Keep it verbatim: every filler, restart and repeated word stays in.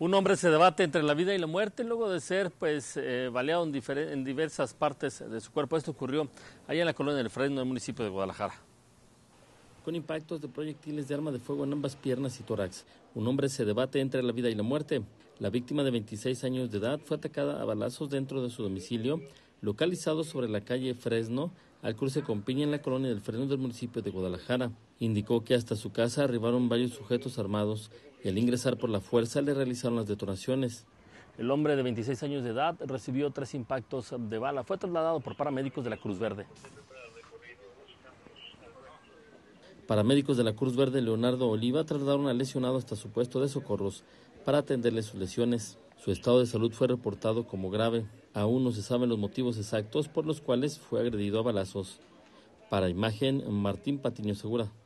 Un hombre se debate entre la vida y la muerte luego de ser pues eh, baleado en, en diversas partes de su cuerpo. Esto ocurrió allá en la colonia del Fresno, en el municipio de Guadalajara. Con impactos de proyectiles de arma de fuego en ambas piernas y tórax, un hombre se debate entre la vida y la muerte. La víctima de veintiséis años de edad fue atacada a balazos dentro de su domicilio, localizado sobre la calle Fresno, al cruce con Piña en la colonia del Fresno del municipio de Guadalajara. Indicó que hasta su casa arribaron varios sujetos armados y al ingresar por la fuerza le realizaron las detonaciones. El hombre de veintiséis años de edad recibió tres impactos de bala. Fue trasladado por paramédicos de la Cruz Verde. Paramédicos de la Cruz Verde Leonardo Oliva trasladaron al lesionado hasta su puesto de socorros para atenderle sus lesiones. Su estado de salud fue reportado como grave. Aún no se saben los motivos exactos por los cuales fue agredido a balazos. Para Imagen, Martín Patiño Segura.